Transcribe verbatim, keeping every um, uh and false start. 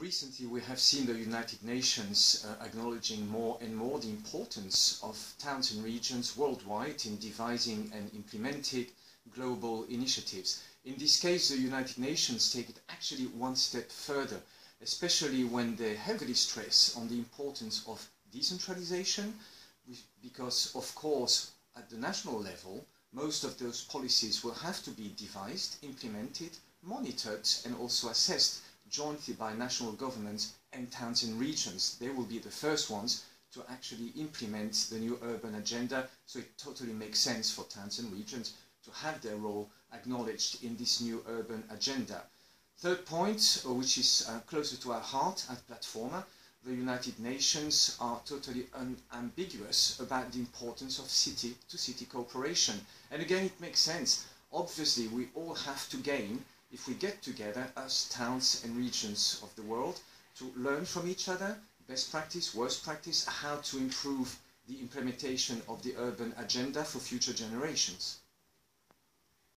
Recently we have seen the United Nations uh, acknowledging more and more the importance of towns and regions worldwide in devising and implementing global initiatives. In this case, the United Nations take it actually one step further, especially when they heavily stress on the importance of decentralization, because of course at the national level most of those policies will have to be devised, implemented, monitored and also assessed jointly by national governments and towns and regions. They will be the first ones to actually implement the new urban agenda, so it totally makes sense for towns and regions to have their role acknowledged in this new urban agenda. Third point, which is uh, closer to our heart at Platforma, the United Nations are totally unambiguous about the importance of city-to-city cooperation. And again, it makes sense. Obviously, we all have to gain if we get together as towns and regions of the world to learn from each other, best practice, worst practice, how to improve the implementation of the urban agenda for future generations.